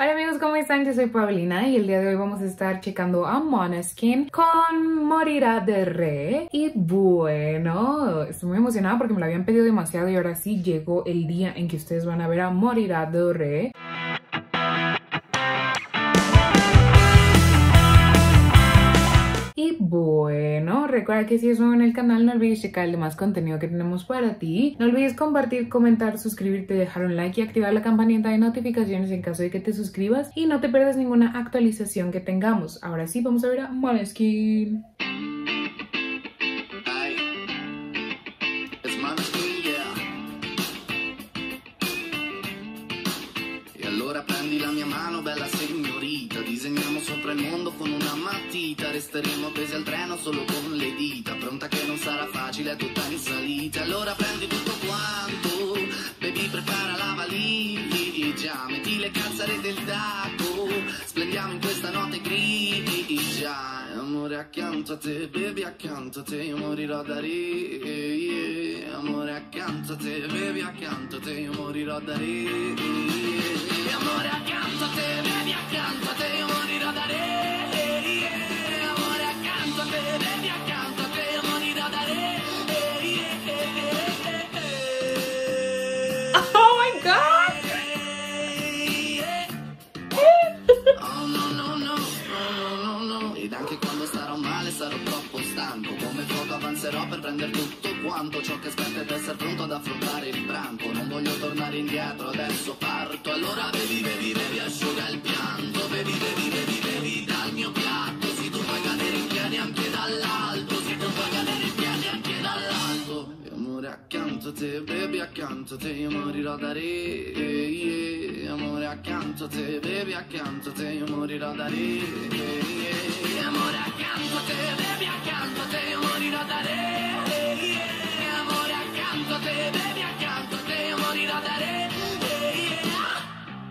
Hola amigos, ¿cómo están? Yo soy Paulina y el día de hoy vamos a estar checando a Måneskin con Morirò da Re. Y bueno, estoy muy emocionada porque me lo habían pedido demasiado y ahora sí llegó el día en que ustedes van a ver a Morirò da Re. Bueno, recuerda que si es nuevo en el canal no olvides checar el demás contenido que tenemos para ti. No olvides compartir, comentar, suscribirte, dejar un like y activar la campanita de notificaciones en caso de que te suscribas y no te pierdas ninguna actualización que tengamos. Ahora sí, vamos a ver a Måneskin. Allora prendi la mia mano, bella signorita, disegniamo sopra il mondo con una matita, resteremo appesi al treno solo con le dita, pronta che non sarà facile, è tutta in salita. Allora prendi tutto quanto, baby prepara la valigia, metti le calzare del dato, splendiamo in questa notte grigia. Amore accanto a te, baby accanto a te, morirò da re. Amore accanto a te, baby accanto a te, morirò da re. Amore accanto a te, bevi accanto a te, io morirò da re. Amore accanto a te, bevi accanto a te, io morirò da re. Oh my god! Oh no no no, no no no. Ed anche quando starò male sarò troppo stanco, come fuoco avanzerò per prendere tutto quanto ciò che aspetta ed essere pronto ad affrontare il branco. Non voglio tornare indietro, adesso parto. Allora bevi, bevi, bevi, asciuga il pianto. Bevi, bevi, bevi, bevi dal mio piatto. Se tu puoi cadere in piedi anche dall'alto, se tu puoi cadere in piedi anche dall'alto. E amore accanto a te, bevi accanto a te, io morirò da re. Amore accanto a te, bevi accanto a te, io morirò da re. Amore accanto a te, bevi accanto a te, io morirò da re. Bevi accanto a te, morirò da re.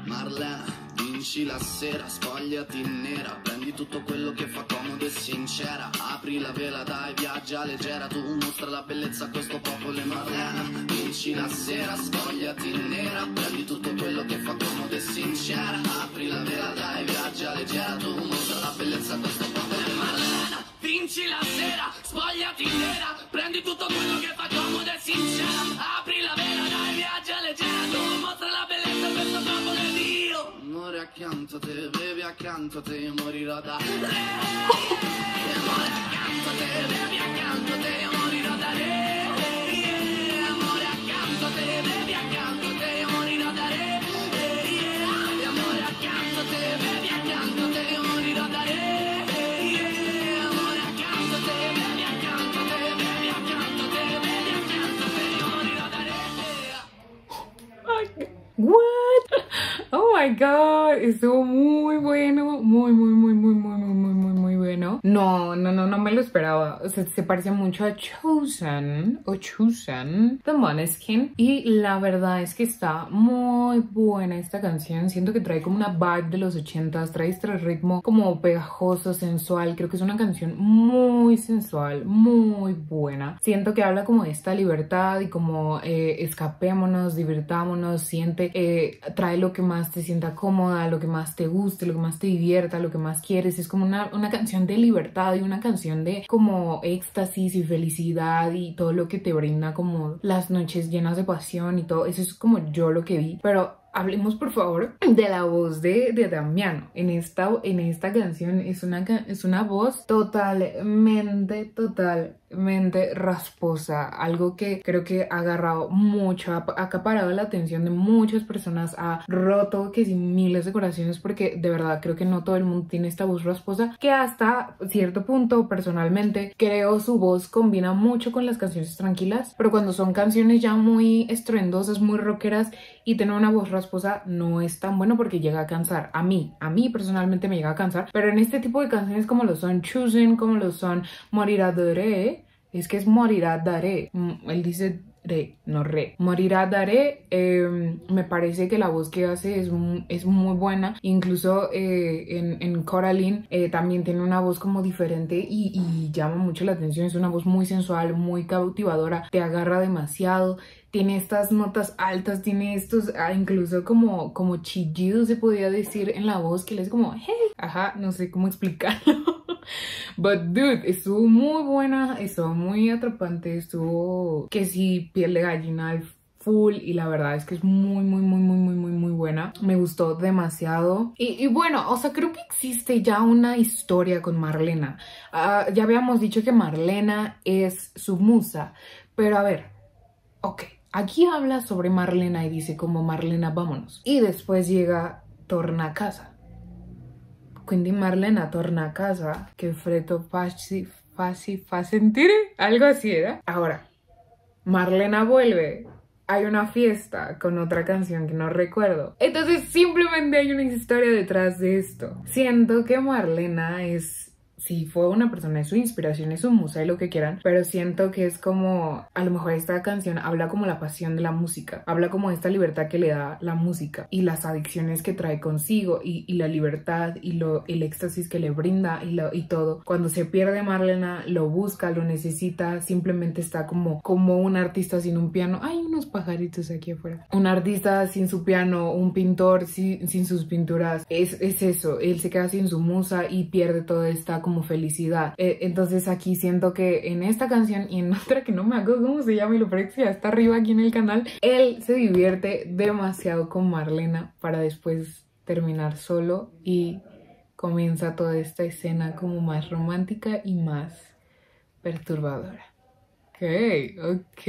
Marlena, vinci la sera, spogliati nera, prendi tutto quello che fa comodo e sincera, apri la vela, dai, viaggia leggera, tu mostra la bellezza a questo popolo. Marlena, vinci la sera, spogliati nera, prendi tutto quello che fa comodo e sincera, apri la vela, dai, viaggia leggera, tu mostra la bellezza a questo popolo. Marlena, vinci la sera, spogliati nera, prendi tutto quello che fa comodo e sincera, apri la vela, dai, viaggia leggera, tu mostra la bellezza a questo popolo e Dio. Amore accanto a te, bevi accanto a te, morirò da re. Amore accanto a te, bevi accanto a te, morirò da re. Amore accanto a te, bevi accanto a te, morirò da re. Amore accanto a te, bevi accanto a te, morirò da re. What? Oh my god, estuvo muy bueno, muy bueno. No me lo esperaba. O sea, se parece mucho a Chosen de Måneskin y la verdad es que está muy buena esta canción. Siento que trae como una vibe de los 80s, trae este ritmo como pegajoso, sensual. Creo que es una canción muy sensual, muy buena. Siento que habla como de esta libertad y como escapémonos, divirtámonos, siente, trae lo que más te sienta cómoda, lo que más te guste, lo que más te divierta, lo que más quieres. Es como una canción de libertad y una canción de como éxtasis y felicidad y todo lo que te brinda como las noches llenas de pasión y todo. Eso es como yo lo que vi, pero hablemos por favor de la voz de Damiano. En esta canción es una voz totalmente rasposa, algo que creo que ha agarrado mucho, ha acaparado la atención de muchas personas, ha roto que sí miles de corazones, porque de verdad creo que no todo el mundo tiene esta voz rasposa, que hasta cierto punto personalmente creo su voz combina mucho con las canciones tranquilas, pero cuando son canciones ya muy estruendosas, muy rockeras y tener una voz rasposa no es tan bueno porque llega a cansar. A mí personalmente me llega a cansar, pero en este tipo de canciones como lo son Chosen, como lo son Morirò da Re, es que es morirá daré. Él dice Re, no Re. Morirà da Re, me parece que la voz que hace es muy buena. Incluso en Coraline también tiene una voz como diferente y llama mucho la atención. Es una voz muy sensual, muy cautivadora, te agarra demasiado. Tiene estas notas altas, tiene estos incluso como chillidos, se podría decir, en la voz, que le es como hey, ajá, no sé cómo explicarlo. But dude, estuvo muy buena, estuvo muy atrapante, estuvo que sí, piel de gallina al full, y la verdad es que es muy, muy, muy, muy, muy, muy, muy buena. Me gustó demasiado. Y bueno, o sea, creo que existe ya una historia con Marlena. Ya habíamos dicho que Marlena es su musa, pero a ver, ok. Aquí habla sobre Marlena y dice como Marlena, vámonos. Y después llega torna a casa. Quindi Marlena torna a casa, che freddo fa sentire, algo así era. Ahora, Marlena vuelve, hay una fiesta con otra canción que no recuerdo. Entonces simplemente hay una historia detrás de esto. Siento que Marlena es... sí, fue una persona, es su inspiración, es su musa y lo que quieran, pero siento que es como, a lo mejor esta canción habla como la pasión de la música, habla como esta libertad que le da la música y las adicciones que trae consigo y la libertad y el éxtasis que le brinda y todo. Cuando se pierde Marlena, lo busca, lo necesita, simplemente está como un artista sin un piano. Hay unos pajaritos aquí afuera. Un artista sin su piano, un pintor sin sus pinturas, es eso, él se queda sin su musa y pierde toda esta como felicidad. Entonces aquí siento que en esta canción y en otra que no me acuerdo cómo se llama y lo parece que ya está arriba aquí en el canal, él se divierte demasiado con Marlena para después terminar solo y comienza toda esta escena como más romántica y más perturbadora. Ok.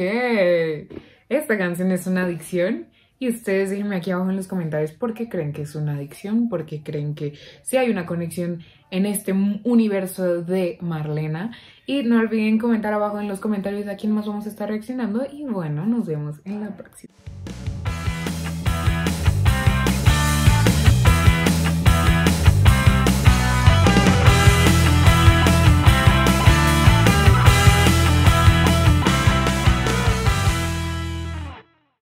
Esta canción es una adicción. Y ustedes déjenme aquí abajo en los comentarios por qué creen que es una adicción, por qué creen que sí hay una conexión en este universo de Marlena. Y no olviden comentar abajo en los comentarios a quién más vamos a estar reaccionando. Y bueno, nos vemos en la próxima.